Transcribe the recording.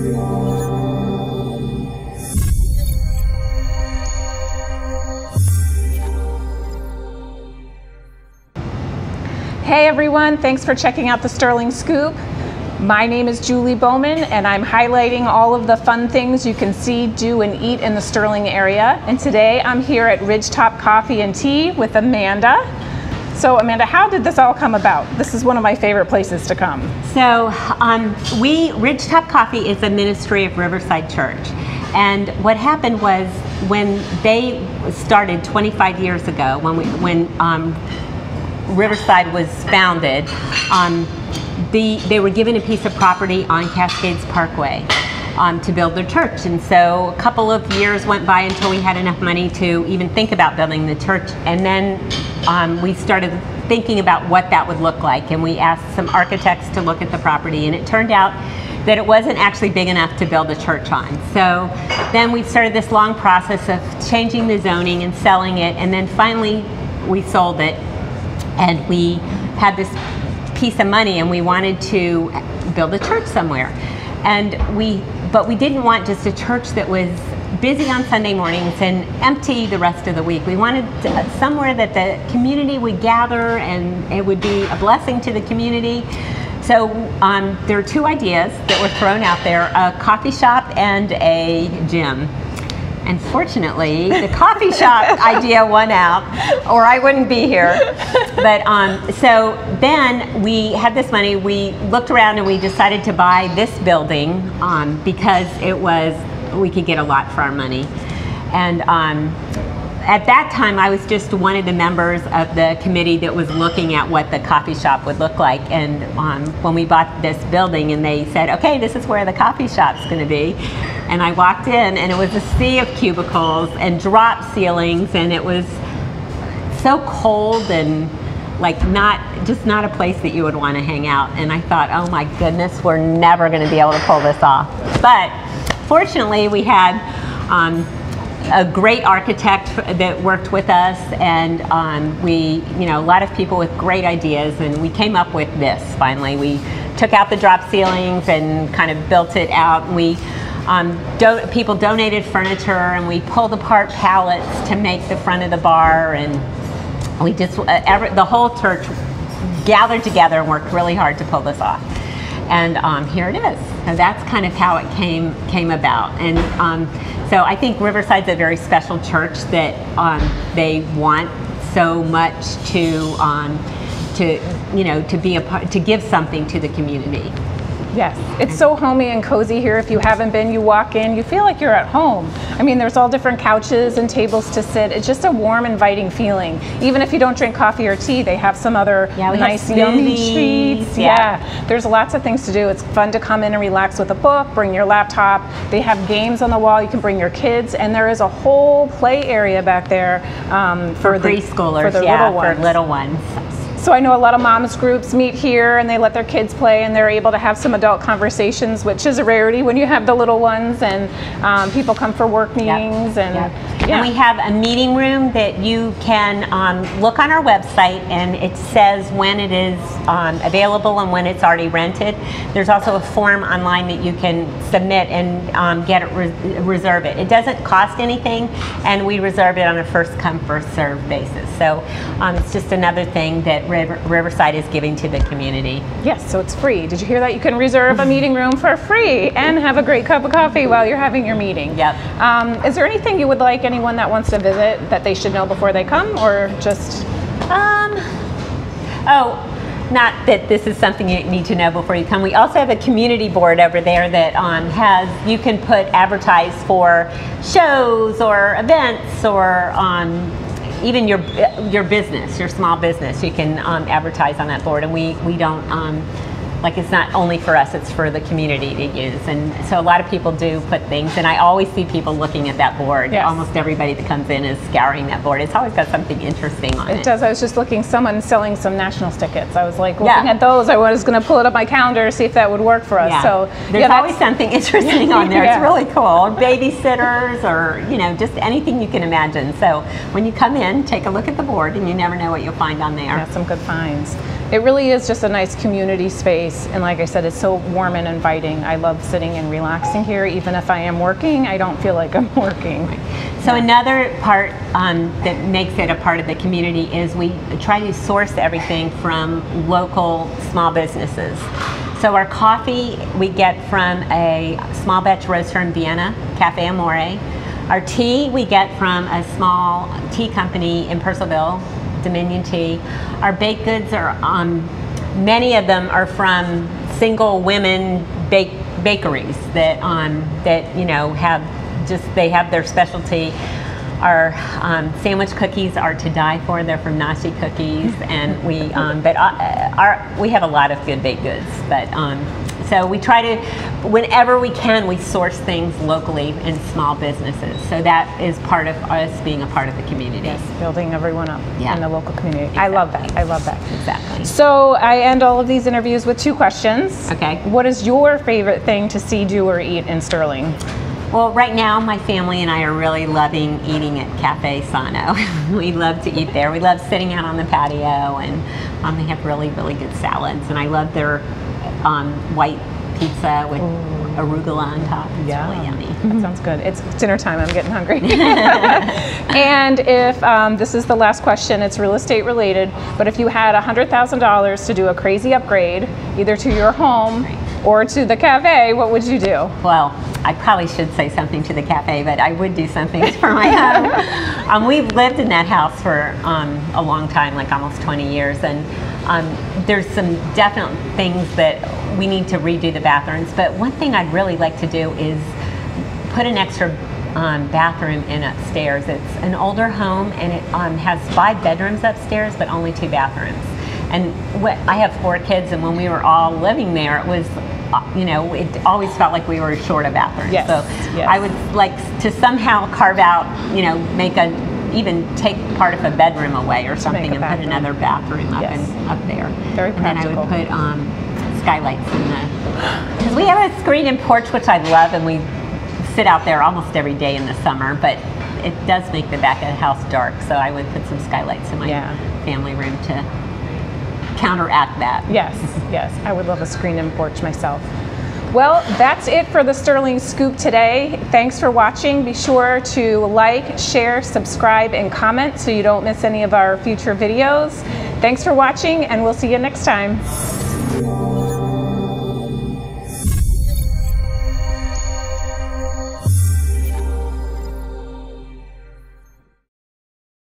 Hey everyone, thanks for checking out the Sterling Scoop. My name is Julie Bowman and I'm highlighting all of the fun things you can see, do, and eat in the Sterling area. And today I'm here at Ridgetop Coffee and Tea with Amanda. So Amanda, how did this all come about? This is one of my favorite places to come. So Ridgetop Coffee is a ministry of Riverside Church. And what happened was when they started 25 years ago, when Riverside was founded, they were given a piece of property on Cascades Parkway to build their church. And so a couple of years went by until we had enough money to even think about building the church. And then we started thinking about what that would look like. And we asked some architects to look at the property. And it turned out that it wasn't actually big enough to build a church on. So then we started this long process of changing the zoning and selling it. And then finally we sold it. And we had this piece of money and we wanted to build a church somewhere. And but we didn't want just a church that was busy on Sunday mornings and empty the rest of the week. We wanted somewhere that the community would gather and it would be a blessing to the community. So there are two ideas that were thrown out there, a coffee shop and a gym. And fortunately, the coffee shop idea won out, or I wouldn't be here. But so then we had this money, we looked around and we decided to buy this building because we could get a lot for our money. And at that time, I was just one of the members of the committee that was looking at what the coffee shop would look like. And when we bought this building and they said, okay, this is where the coffee shop's gonna be. And I walked in and it was a sea of cubicles and drop ceilings and it was so cold and like just not a place that you would wanna hang out. And I thought, oh my goodness, we're never gonna be able to pull this off. But fortunately, we had a great architect that worked with us, and a lot of people with great ideas, and we came up with this finally. We took out the drop ceilings and kind of built it out, and we people donated furniture, and we pulled apart pallets to make the front of the bar, and we just the whole church gathered together and worked really hard to pull this off. And here it is. So that's kind of how it came about. And so I think Riverside's a very special church that they want so much to give something to the community. Yes, it's so homey and cozy here. If you haven't been, you walk in, you feel like you're at home. I mean, there's all different couches and tables to sit. It's just a warm, inviting feeling. Even if you don't drink coffee or tea, they have some other nice yummy treats. Yeah, there's lots of things to do. It's fun to come in and relax with a book, bring your laptop. They have games on the wall. You can bring your kids, and there is a whole play area back there for preschoolers, for little ones. So I know a lot of moms groups meet here and they let their kids play and they're able to have some adult conversations, which is a rarity when you have the little ones, and people come for work meetings. Yep. And, yep. Yeah. And we have a meeting room that you can look on our website and it says when it is available and when it's already rented. There's also a form online that you can submit and reserve it. It doesn't cost anything and we reserve it on a first come, first served basis. So it's just another thing that Riverside is giving to the community. Yes, so it's free. Did you hear that? You can reserve a meeting room for free and have a great cup of coffee while you're having your meeting. Yep. Is there anything you would like anyone that wants to visit that they should know before they come, or just? Not that this is something you need to know before you come. We also have a community board over there that you can advertise for shows or events or even your business, your small business, you can advertise on that board, and we don't, like, it's not only for us, it's for the community to use. And so a lot of people do put things, and I always see people looking at that board. Yes. Almost everybody that comes in is scouring that board. It's always got something interesting on it. It does. I was just looking, someone selling some Nationals tickets. I was like looking at those. I was going to pull it up my calendar, see if that would work for us. Yeah. So there's always something interesting on there. Yeah. It's really cool. Babysitters or, just anything you can imagine. So when you come in, take a look at the board and you never know what you'll find on there. Yeah, some good finds. It really is just a nice community space, and like I said, it's so warm and inviting. I love sitting and relaxing here. Even if I am working, I don't feel like I'm working. So another part that makes it a part of the community is we try to source everything from local small businesses. So our coffee we get from a small batch roaster in Vienna, Café Amore. Our tea we get from a small tea company in Purcellville, Dominion Tea. Our baked goods are, many of them are from single women bakeries that that, you know, have just, they have their specialty. Our sandwich cookies are to die for. They're from Nasi Cookies, and we we have a lot of good baked goods, but so we try to, whenever we can, we source things locally in small businesses. So that is part of us being a part of the community. Yes, building everyone up in the local community. Exactly. I love that. I love that. Exactly. So I end all of these interviews with two questions. Okay. What is your favorite thing to see, do, or eat in Sterling? Well, right now, my family and I are really loving eating at Cafe Sano. We love to eat there. We love sitting out on the patio, and they have really, really good salads. And I love their white pizza with arugula on top. It's really yummy. That sounds good. It's dinner time. I'm getting hungry. And if, this is the last question, it's real estate related, but if you had $100,000 to do a crazy upgrade, either to your home or to the cafe, what would you do? Well, I probably should say something to the cafe, but I would do something for my home. We've lived in that house for a long time, like almost 20 years, and there's some definite things that we need to redo the bathrooms, but one thing I'd really like to do is put an extra bathroom in upstairs. It's an older home, and it has 5 bedrooms upstairs, but only 2 bathrooms. And I have 4 kids, and when we were all living there, it was, you know, it always felt like we were short a bathroom. Yes, so yes. I would like to somehow carve out, you know, make a, even take part of a bedroom away or something and put another bathroom up and up there. Very practical. And then I would put skylights in the, because we have a screened-in porch, which I love, and we sit out there almost every day in the summer, but it does make the back of the house dark, so I would put some skylights in my family room to counteract that. Yes, yes. I would love a screen-in porch myself. Well, that's it for the Sterling Scoop today. Thanks for watching. Be sure to like, share, subscribe, and comment so you don't miss any of our future videos. Thanks for watching, and we'll see you next time.